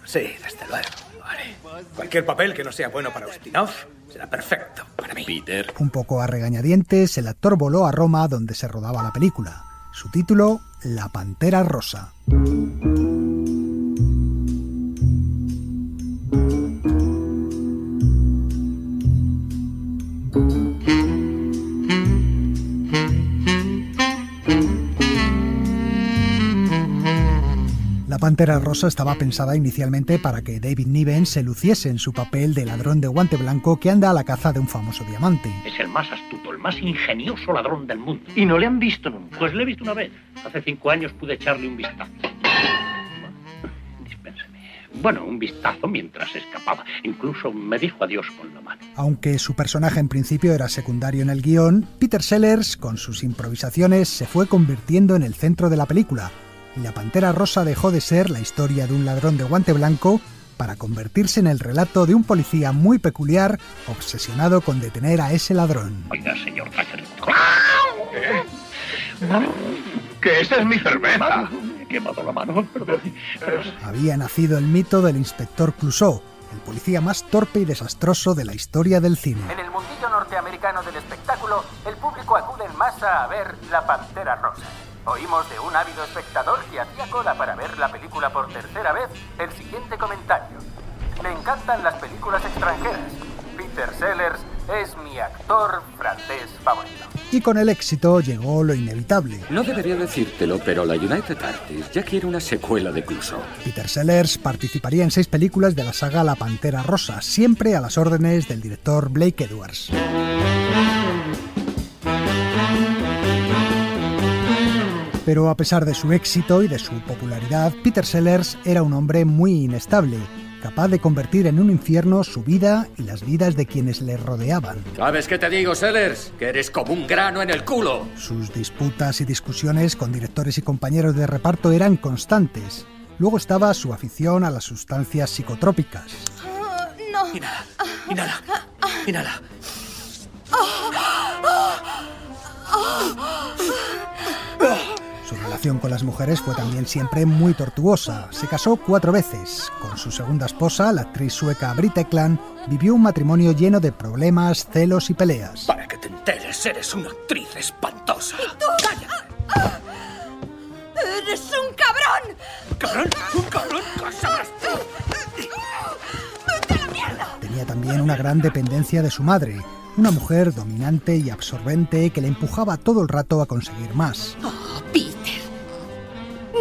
sí, desde luego. Vale. Cualquier papel que no sea bueno para Ustinov será perfecto para mí. Peter. Un poco a regañadientes, el actor voló a Roma donde se rodaba la película. Su título, La Pantera Rosa. La Pantera Rosa estaba pensada inicialmente para que David Niven se luciese en su papel de ladrón de guante blanco que anda a la caza de un famoso diamante. Es el más astuto, el más ingenioso ladrón del mundo. Y no le han visto nunca. Pues le he visto una vez. Hace 5 años pude echarle un vistazo. Bueno, un vistazo mientras escapaba. Incluso me dijo adiós con la mano. Aunque su personaje en principio era secundario en el guión, Peter Sellers, con sus improvisaciones, se fue convirtiendo en el centro de la película. Y La Pantera Rosa dejó de ser la historia de un ladrón de guante blanco para convertirse en el relato de un policía muy peculiar obsesionado con detener a ese ladrón. Oiga, señor Thatcher. Que esa es mi cerveza. Que mató la mano. Había nacido el mito del inspector Clouseau, el policía más torpe y desastroso de la historia del cine. En el mundillo norteamericano del espectáculo, el público acude en masa a ver La Pantera Rosa. Oímos de un ávido espectador que hacía cola para ver la película por tercera vez el siguiente comentario: me encantan las películas extranjeras. Peter Sellers es mi actor francés favorito. Y con el éxito llegó lo inevitable. No debería decírtelo, pero la United Artists ya quiere una secuela de Clouseau. Peter Sellers participaría en 6 películas de la saga La Pantera Rosa, siempre a las órdenes del director Blake Edwards. Pero a pesar de su éxito y de su popularidad, Peter Sellers era un hombre muy inestable, capaz de convertir en un infierno su vida y las vidas de quienes le rodeaban. ¿Sabes qué te digo, Sellers? Que eres como un grano en el culo. Sus disputas y discusiones con directores y compañeros de reparto eran constantes. Luego estaba su afición a las sustancias psicotrópicas. Inhala, inhala, inhala. Su relación con las mujeres fue también siempre muy tortuosa. Se casó 4 veces. Con su segunda esposa, la actriz sueca Britt Ekland, vivió un matrimonio lleno de problemas, celos y peleas. Para que te enteres, eres una actriz espantosa. ¿Y tú? ¡Cállate! ¡Eres un cabrón! ¿Cabrón? ¿Un cabrón? ¿Qué sabrás tú? ¡Vete a la mierda! Tenía también una gran dependencia de su madre, una mujer dominante y absorbente que le empujaba todo el rato a conseguir más. Oh, Peter,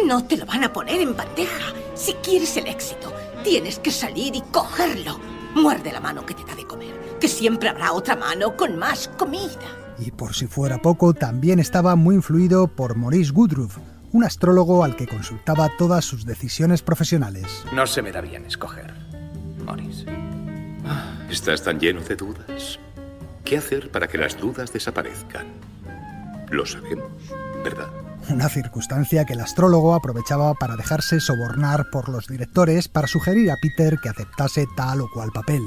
no te lo van a poner en bandeja. Si quieres el éxito, tienes que salir y cogerlo. Muerde la mano que te da de comer, que siempre habrá otra mano con más comida. Y por si fuera poco, también estaba muy influido por Maurice Woodruff, un astrólogo al que consultaba todas sus decisiones profesionales. No se me da bien escoger, Maurice. Estás tan lleno de dudas. ¿Qué hacer para que las dudas desaparezcan? Lo sabemos, ¿verdad? Una circunstancia que el astrólogo aprovechaba para dejarse sobornar por los directores para sugerir a Peter que aceptase tal o cual papel.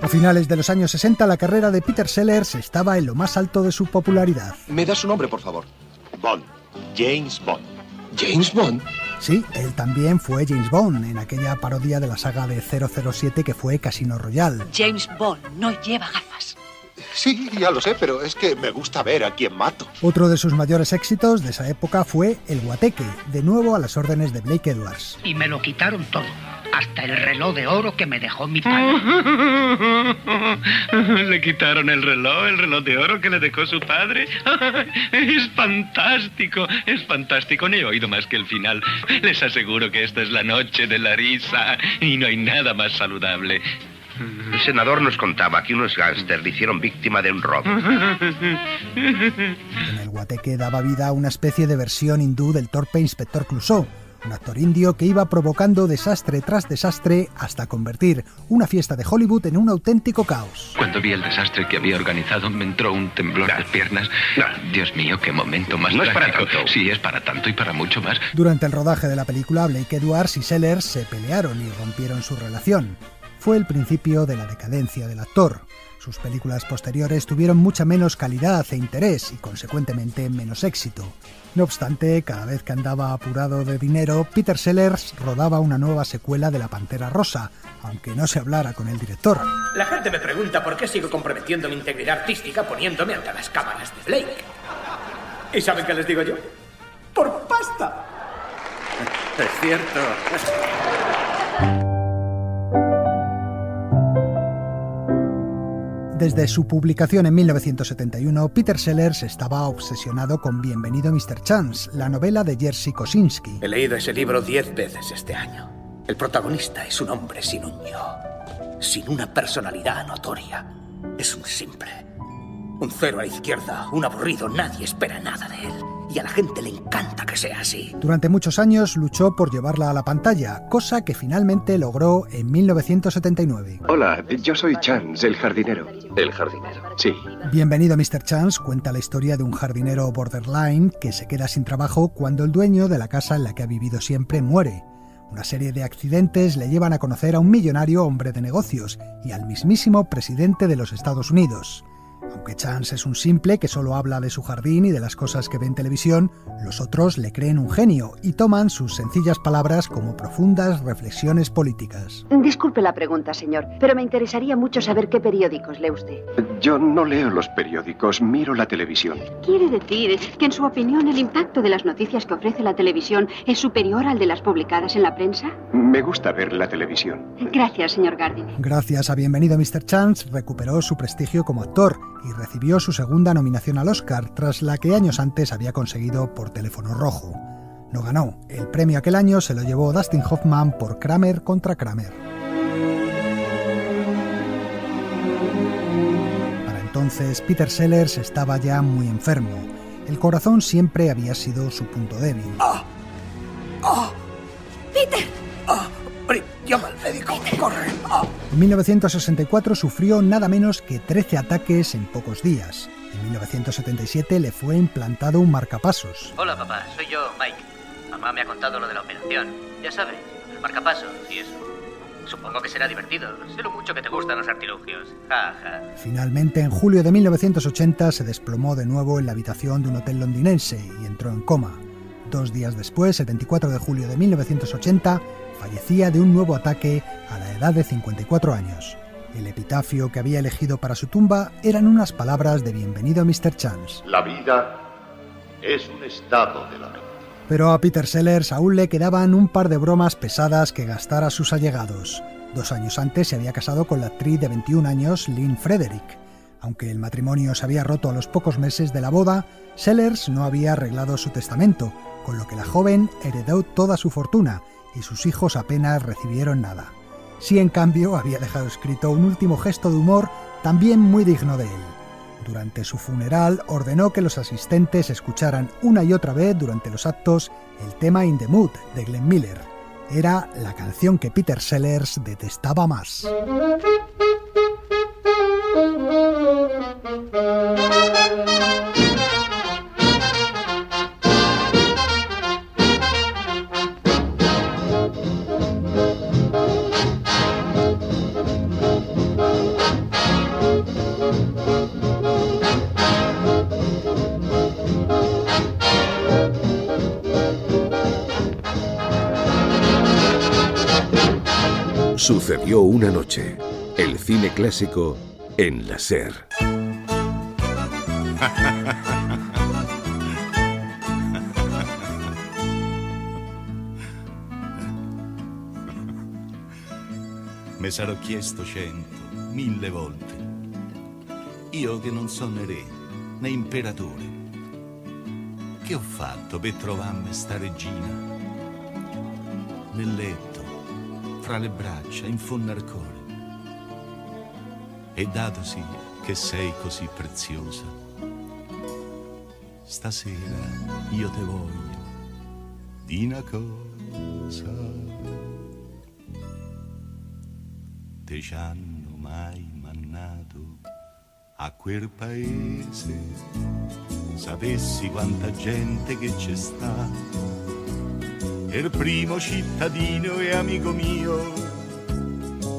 A finales de los años 60, la carrera de Peter Sellers estaba en lo más alto de su popularidad. ¿Me das su nombre, por favor? Bond. James Bond. ¿James Bond? Sí, él también fue James Bond en aquella parodia de la saga de 007 que fue Casino Royale. James Bond no lleva gafas. Sí, ya lo sé, pero es que me gusta ver a quién mato. Otro de sus mayores éxitos de esa época fue El Guateque, de nuevo a las órdenes de Blake Edwards. Y me lo quitaron todo, hasta el reloj de oro que me dejó mi padre. ¿Le quitaron el reloj de oro que le dejó su padre? Es fantástico, es fantástico. No he oído más que el final. Les aseguro que esta es la noche de la risa y no hay nada más saludable. El senador nos contaba que unos gángsters le hicieron víctima de un robo. En El Guateque daba vida a una especie de versión hindú del torpe inspector Clouseau, un actor indio que iba provocando desastre tras desastre hasta convertir una fiesta de Hollywood en un auténtico caos. Cuando vi el desastre que había organizado me entró un temblor en las piernas. Dios mío, qué momento más trágico. No es para tanto. Sí, es para tanto y para mucho más. Durante el rodaje de la película, Blake Edwards y Sellers se pelearon y rompieron su relación. Fue el principio de la decadencia del actor. Sus películas posteriores tuvieron mucha menos calidad e interés y, consecuentemente, menos éxito. No obstante, cada vez que andaba apurado de dinero, Peter Sellers rodaba una nueva secuela de La Pantera Rosa, aunque no se hablara con el director. La gente me pregunta por qué sigo comprometiendo mi integridad artística poniéndome ante las cámaras de Blake. ¿Y saben qué les digo yo? ¡Por pasta! Es cierto. Desde su publicación en 1971, Peter Sellers estaba obsesionado con Bienvenido Mr. Chance, la novela de Jerzy Kosinski. He leído ese libro 10 veces este año. El protagonista es un hombre sin un yo, sin una personalidad notoria. Es un simple, un cero a la izquierda, un aburrido, nadie espera nada de él. Y a la gente le encanta que sea así. Durante muchos años luchó por llevarla a la pantalla, cosa que finalmente logró en 1979. Hola, yo soy Chance, el jardinero. ¿El jardinero? Sí. Bienvenido Mr. Chance cuenta la historia de un jardinero borderline que se queda sin trabajo cuando el dueño de la casa en la que ha vivido siempre muere. Una serie de accidentes le llevan a conocer a un millonario hombre de negocios y al mismísimo presidente de los Estados Unidos. Aunque Chance es un simple que solo habla de su jardín y de las cosas que ve en televisión, los otros le creen un genio y toman sus sencillas palabras como profundas reflexiones políticas. Disculpe la pregunta, señor, pero me interesaría mucho saber qué periódicos lee usted. Yo no leo los periódicos, miro la televisión. ¿Quiere decir que en su opinión el impacto de las noticias que ofrece la televisión es superior al de las publicadas en la prensa? Me gusta ver la televisión. Gracias, señor Gardiner. Gracias a Bienvenido Mr. Chance recuperó su prestigio como actor y recibió su segunda nominación al Oscar, tras la que años antes había conseguido por Teléfono Rojo. No ganó. El premio aquel año se lo llevó Dustin Hoffman por Kramer contra Kramer. Para entonces, Peter Sellers estaba ya muy enfermo. El corazón siempre había sido su punto débil. ¡Oh! ¡Oh! ¡Peter! ¡Oh! ¡Llama al médico! ¡Corre! ¡Ah! En 1964 sufrió nada menos que 13 ataques en pocos días. En 1977 le fue implantado un marcapasos. Hola, papá, soy yo, Mike. Mamá me ha contado lo de la operación. Ya sabes, el marcapasos y eso. Supongo que será divertido. Sé lo mucho que te gustan los artilugios. Ja, ja. Finalmente, en julio de 1980, se desplomó de nuevo en la habitación de un hotel londinense y entró en coma. 2 días después, el 24 de julio de 1980, fallecía de un nuevo ataque a la edad de 54 años. El epitafio que había elegido para su tumba eran unas palabras de Bienvenido Mr. Chance. La vida es un estado de la mente. Pero a Peter Sellers aún le quedaban un par de bromas pesadas que gastar a sus allegados. 2 años antes se había casado con la actriz de 21 años, Lynn Frederick. Aunque el matrimonio se había roto a los pocos meses de la boda, Sellers no había arreglado su testamento, con lo que la joven heredó toda su fortuna y sus hijos apenas recibieron nada. Sí, en cambio, había dejado escrito un último gesto de humor también muy digno de él. Durante su funeral ordenó que los asistentes escucharan una y otra vez durante los actos el tema In the Mood de Glenn Miller. Era la canción que Peter Sellers detestaba más. Sucedió una noche, el cine clásico en la SER. Me sarò chiesto 100, 1000 volte, io che non sono re né imperatore, che ho fatto per trovarmi sta regina nel letto, fra le braccia, in fondo al cuore. E datosi che sei così preziosa, stasera io te voglio di una cosa. Te ci hanno mai mannato a quel paese? Sapessi quanta gente che c'è sta. E il primo cittadino e amico mio,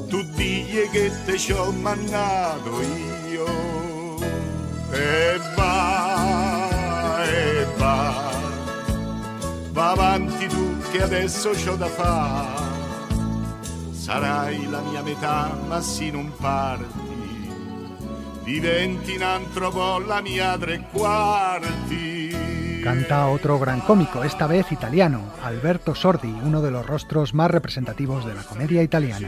tu digli che te ci ho mannato io. E va, va avanti tu che adesso c'ho da fa'. Sarai la mia metà, ma se non parti, diventi un altro po' la mia tre quarti. Canta otro gran cómico, esta vez italiano, Alberto Sordi, uno de los rostros más representativos de la comedia italiana.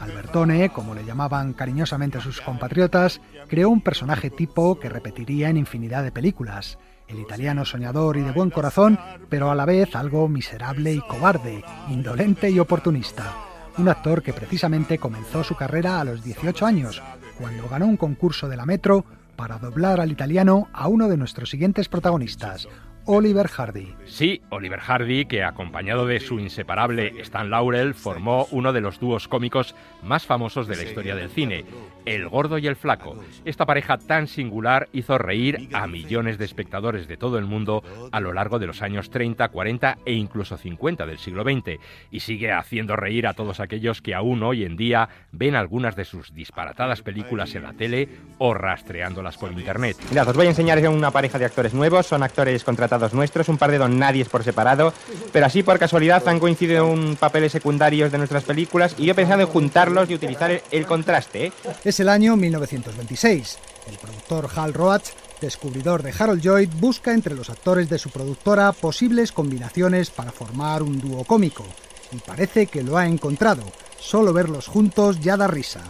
Albertone, como le llamaban cariñosamente sus compatriotas, creó un personaje tipo que repetiría en infinidad de películas. El italiano soñador y de buen corazón, pero a la vez algo miserable y cobarde, indolente y oportunista. Un actor que precisamente comenzó su carrera a los 18 años, cuando ganó un concurso de la Metro para doblar al italiano a uno de nuestros siguientes protagonistas, Oliver Hardy. Sí, Oliver Hardy, que acompañado de su inseparable Stan Laurel, formó uno de los dúos cómicos más famosos de la historia del cine, El Gordo y el Flaco. Esta pareja tan singular hizo reír a millones de espectadores de todo el mundo a lo largo de los años 30, 40 e incluso 50 del siglo XX, y sigue haciendo reír a todos aquellos que aún hoy en día ven algunas de sus disparatadas películas en la tele o rastreándolas por internet. Mirad, os voy a enseñar una pareja de actores nuevos, son actores contratados nuestros, un par de don nadies por separado, pero así por casualidad han coincidido en papeles secundarios de nuestras películas y yo he pensado en juntarlos y utilizar el contraste, ¿eh? Es el año 1926. El productor Hal Roach, descubridor de Harold Lloyd, busca entre los actores de su productora posibles combinaciones para formar un dúo cómico y parece que lo ha encontrado. Solo verlos juntos ya da risa.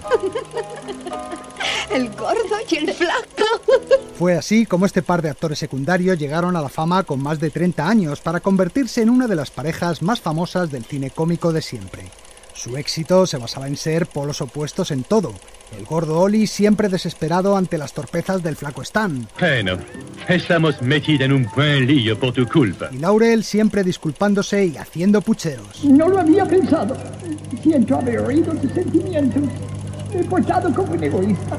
El gordo y el flaco. Fue así como este par de actores secundarios llegaron a la fama con más de 30 años para convertirse en una de las parejas más famosas del cine cómico de siempre. Su éxito se basaba en ser polos opuestos en todo. El gordo Oli siempre desesperado ante las torpezas del flaco Stan. Bueno, estamos metidos en un buen lío por tu culpa. Y Laurel siempre disculpándose y haciendo pucheros. No lo había pensado. Siento haber oído tus sentimientos. Me he portado como un egoísta.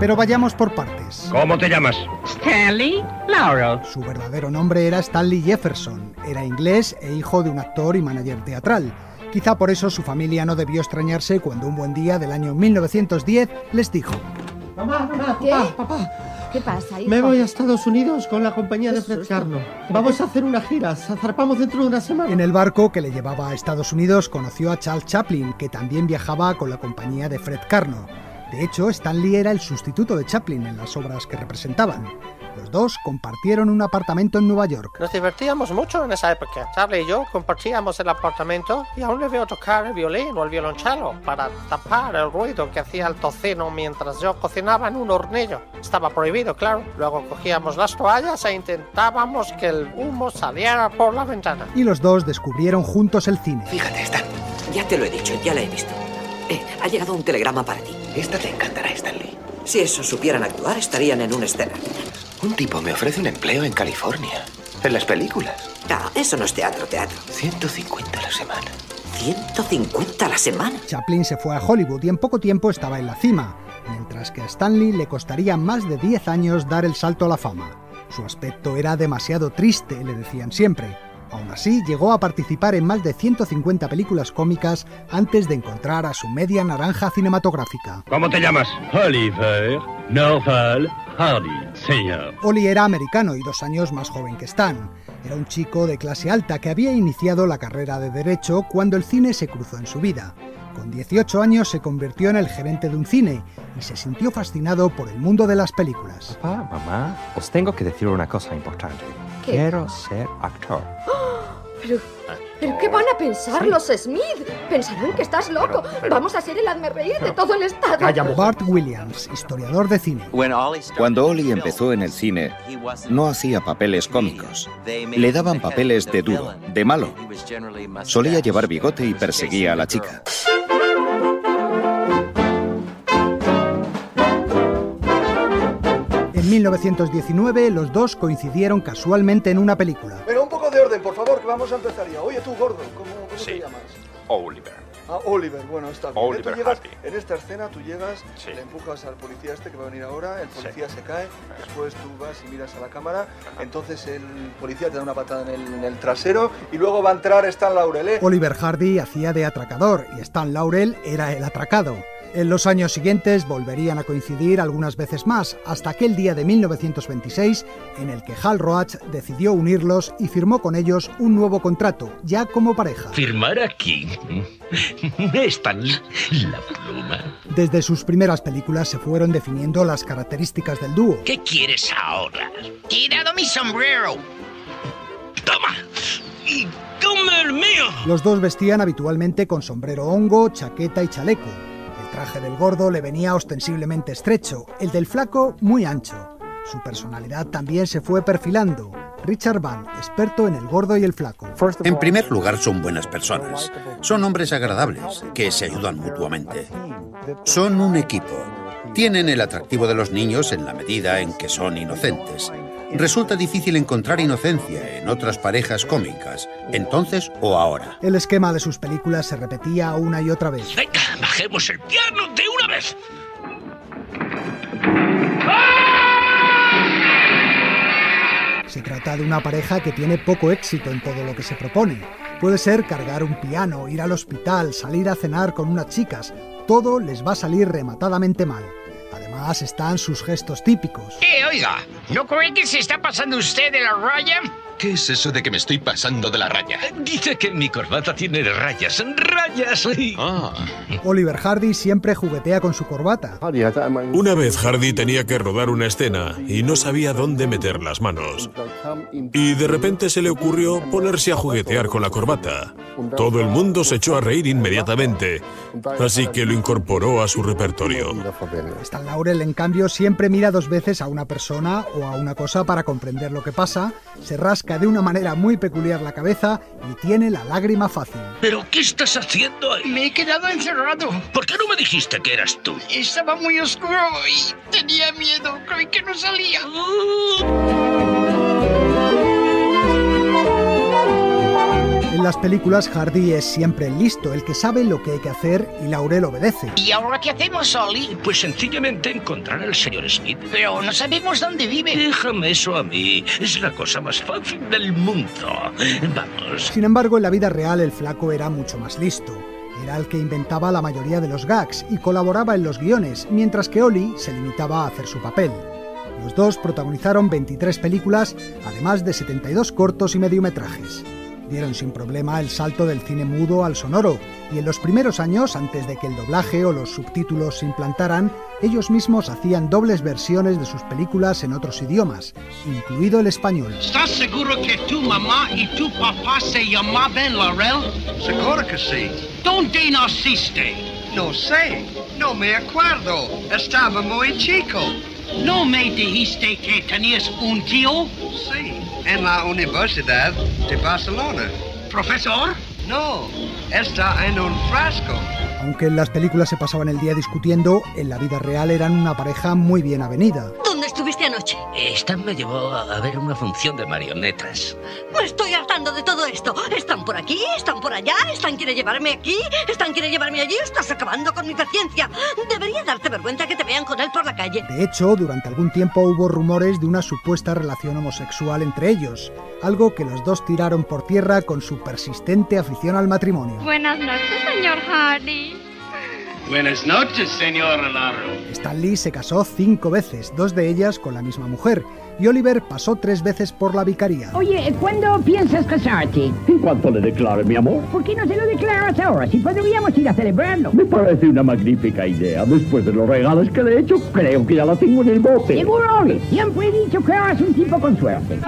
Pero vayamos por partes. ¿Cómo te llamas? Stanley Laurel. Su verdadero nombre era Stanley Jefferson. Era inglés e hijo de un actor y manager teatral. Quizá por eso su familia no debió extrañarse cuando un buen día del año 1910 les dijo: Mamá, mamá, papá, papá. ¿Qué pasa, hijo? Me voy a Estados Unidos con la compañía de Fred Carno. Vamos a hacer una gira, zarpamos dentro de una semana. En el barco que le llevaba a Estados Unidos conoció a Charles Chaplin, que también viajaba con la compañía de Fred Carno. De hecho, Stanley era el sustituto de Chaplin en las obras que representaban. Los dos compartieron un apartamento en Nueva York. Nos divertíamos mucho en esa época. Charlie y yo compartíamos el apartamento y aún le veo tocar el violín o el violonchelo para tapar el ruido que hacía el tocino mientras yo cocinaba en un hornillo. Estaba prohibido, claro. Luego cogíamos las toallas e intentábamos que el humo saliera por la ventana. Y los dos descubrieron juntos el cine. Fíjate, Stan, ya te lo he dicho, ya la he visto. Ha llegado un telegrama para ti. Esta te encantará, Stanley. Si eso supieran actuar, estarían en un SER. Un tipo me ofrece un empleo en California. En las películas. No, eso no es teatro, teatro. 150 a la semana. ¿150 a la semana? Chaplin se fue a Hollywood y en poco tiempo estaba en la cima, mientras que a Stanley le costaría más de 10 años dar el salto a la fama. Su aspecto era demasiado triste, le decían siempre. Aún así, llegó a participar en más de 150 películas cómicas antes de encontrar a su media naranja cinematográfica. ¿Cómo te llamas? Oliver Hardy, señor. Oli era americano y 2 años más joven que Stan. Era un chico de clase alta que había iniciado la carrera de Derecho cuando el cine se cruzó en su vida. Con 18 años se convirtió en el gerente de un cine y se sintió fascinado por el mundo de las películas. Papá, mamá, os tengo que decir una cosa importante. ¿Qué? Quiero ser actor. ¿Pero qué van a pensar los Smith? Pensarán que estás loco. Vamos a ser el hazmerreír de todo el estado. Bart Williams, historiador de cine. Cuando Oli empezó en el cine, no hacía papeles cómicos. Le daban papeles de duro, de malo. Solía llevar bigote y perseguía a la chica. En 1919, los dos coincidieron casualmente en una película. Pero un poco de orden, por favor, que vamos a empezar ya. Oye, tú, gordo, ¿cómo sí. Te llamas? Oliver. Ah, Oliver, bueno, está bien. Oliver Hardy. En esta escena tú llegas, sí. Le empujas al policía este que va a venir ahora, el policía sí. Se cae, después tú vas y miras a la cámara, entonces el policía te da una patada en el trasero y luego va a entrar Stan Laurel, ¿eh? Oliver Hardy hacía de atracador y Stan Laurel era el atracado. En los años siguientes volverían a coincidir algunas veces más, hasta aquel día de 1926 en el que Hal Roach decidió unirlos y firmó con ellos un nuevo contrato, ya como pareja. Firmar aquí. Stanley, la pluma. Desde sus primeras películas se fueron definiendo las características del dúo. ¿Qué quieres ahora? Te he dado mi sombrero. Toma. Y toma el mío. Los dos vestían habitualmente con sombrero hongo, chaqueta y chaleco. El traje del gordo le venía ostensiblemente estrecho, el del flaco muy ancho. Su personalidad también se fue perfilando. Richard Vann, experto en El gordo y el flaco. En primer lugar, son buenas personas. Son hombres agradables, que se ayudan mutuamente. Son un equipo. Tienen el atractivo de los niños en la medida en que son inocentes. Resulta difícil encontrar inocencia en otras parejas cómicas, entonces o ahora. El esquema de sus películas se repetía una y otra vez. ¡Venga, bajemos el piano de una vez! Se trata de una pareja que tiene poco éxito en todo lo que se propone. Puede ser cargar un piano, ir al hospital, salir a cenar con unas chicas. Todo les va a salir rematadamente mal. Además están sus gestos típicos. Oiga, ¿no cree que se está pasando usted de la raya? ¿Qué es eso de que me estoy pasando de la raya? Dice que mi corbata tiene rayas, ¡rayas! Ah. Oliver Hardy siempre juguetea con su corbata. Una vez Hardy tenía que rodar una escena y no sabía dónde meter las manos. Y de repente se le ocurrió ponerse a juguetear con la corbata. Todo el mundo se echó a reír inmediatamente así que lo incorporó a su repertorio. Stan Laurel, en cambio, siempre mira dos veces a una persona o a una cosa para comprender lo que pasa, se rasca de una manera muy peculiar la cabeza y tiene la lágrima fácil. ¿Pero qué estás haciendo ahí? Me he quedado encerrado. ¿Por qué no me dijiste que eras tú? Estaba muy oscuro y tenía miedo. Creí que no salía. En las películas, Hardy es siempre el listo, el que sabe lo que hay que hacer y Laurel obedece. ¿Y ahora qué hacemos, Oli? Pues sencillamente encontrar al señor Smith. Pero no sabemos dónde vive. Déjame eso a mí. Es la cosa más fácil del mundo. Vamos. Sin embargo, en la vida real el flaco era mucho más listo. Era el que inventaba la mayoría de los gags y colaboraba en los guiones, mientras que Oli se limitaba a hacer su papel. Los dos protagonizaron 23 películas, además de 72 cortos y mediometrajes. Dieron sin problema el salto del cine mudo al sonoro, y en los primeros años, antes de que el doblaje o los subtítulos se implantaran, ellos mismos hacían dobles versiones de sus películas en otros idiomas, incluido el español. ¿Estás seguro que tu mamá y tu papá se llamaban Laurel? Seguro que sí. ¿Dónde naciste? No sé, no me acuerdo. Estaba muy chico. ¿No me dijiste que tenías un tío? Sí. En la Universidad de Barcelona. ¿Profesor? No, está en un frasco. Aunque en las películas se pasaban el día discutiendo, en la vida real eran una pareja muy bien avenida. ¿Dónde estuviste anoche? Stan me llevó a ver una función de marionetas. Me estoy hartando de todo esto. Están por aquí, están por allá, Stan quiere llevarme aquí, Stan quiere llevarme allí. Estás acabando con mi paciencia. Debería darte vergüenza que te vean con él por la calle. De hecho, durante algún tiempo hubo rumores de una supuesta relación homosexual entre ellos, algo que los dos tiraron por tierra con su persistente afición al matrimonio. Buenas noches, señor Hardy. Buenas noches, señora Laurel. Stan Lee se casó 5 veces, 2 de ellas con la misma mujer, y Oliver pasó 3 veces por la vicaría. Oye, ¿cuándo piensas casarte? En cuanto le declare mi amor. ¿Por qué no se lo declaras ahora, si podríamos ir a celebrarlo? Me parece una magnífica idea. Después de los regalos que le he hecho, creo que ya la tengo en el bote. Seguro, Oli. Siempre he dicho que eras un tipo con suerte.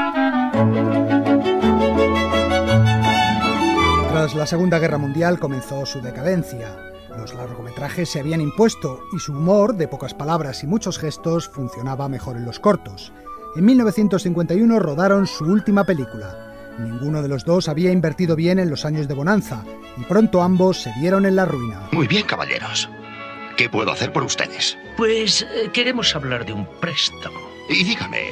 Tras la Segunda Guerra Mundial comenzó su decadencia. Los largometrajes se habían impuesto y su humor, de pocas palabras y muchos gestos, funcionaba mejor en los cortos. En 1951 rodaron su última película. Ninguno de los dos había invertido bien en los años de bonanza y pronto ambos se vieron en la ruina. Muy bien, caballeros. ¿Qué puedo hacer por ustedes? Pues queremos hablar de un préstamo. Y dígame,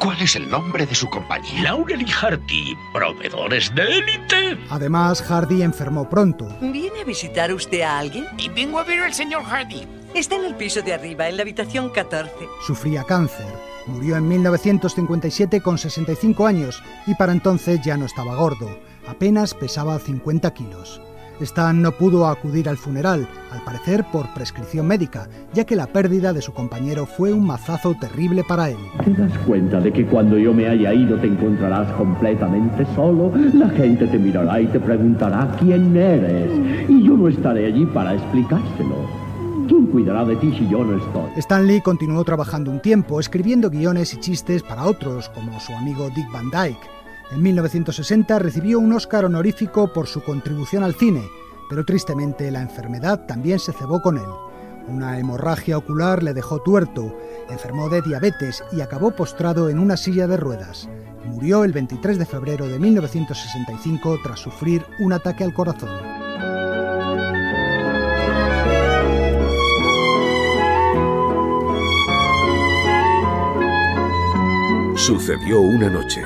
¿cuál es el nombre de su compañía? Laurel y Hardy, proveedores de élite. Además, Hardy enfermó pronto. ¿Viene a visitar usted a alguien? Y vengo a ver al señor Hardy. Está en el piso de arriba, en la habitación 14. Sufría cáncer. Murió en 1957 con 65 años y para entonces ya no estaba gordo. Apenas pesaba 50 kilos. Stan no pudo acudir al funeral, al parecer por prescripción médica, ya que la pérdida de su compañero fue un mazazo terrible para él. ¿Te das cuenta de que cuando yo me haya ido te encontrarás completamente solo? La gente te mirará y te preguntará quién eres, y yo no estaré allí para explicárselo. ¿Quién cuidará de ti si yo no estoy? Stan Lee continuó trabajando un tiempo, escribiendo guiones y chistes para otros, como su amigo Dick Van Dyke. En 1960 recibió un Oscar honorífico por su contribución al cine, pero tristemente la enfermedad también se cebó con él. Una hemorragia ocular le dejó tuerto, enfermó de diabetes y acabó postrado en una silla de ruedas. Murió el 23 de febrero de 1965 tras sufrir un ataque al corazón. Sucedió una noche.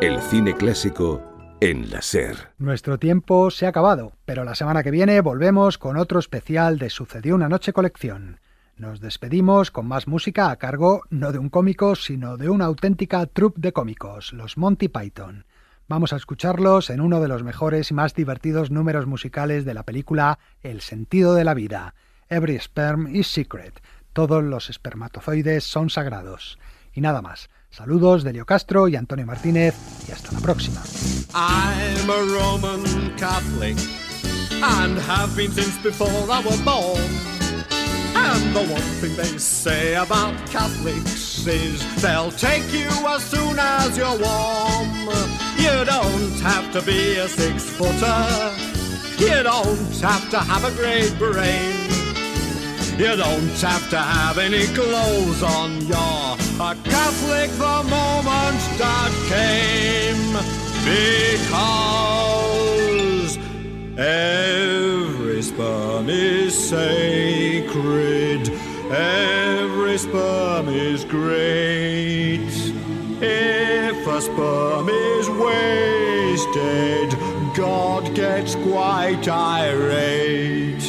El cine clásico en la SER. Nuestro tiempo se ha acabado, pero la semana que viene volvemos con otro especial de Sucedió una noche colección. Nos despedimos con más música a cargo no de un cómico, sino de una auténtica troupe de cómicos, los Monty Python. Vamos a escucharlos en uno de los mejores y más divertidos números musicales de la película El sentido de la vida. Every sperm is sacred. Todos los espermatozoides son sagrados. Y nada más. Saludos de Leo Castro y Antonio Martínez y hasta la próxima. I'm a Roman Catholic and have been since before I was born. And the one thing they say about Catholics is they'll take you as soon as you're warm. You don't have to be a 6-footer. You don't have to have a great brain. You don't have to have any clothes on. You're a Catholic the moment that came, because every sperm is sacred, every sperm is great. If a sperm is wasted, God gets quite irate.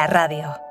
La radio.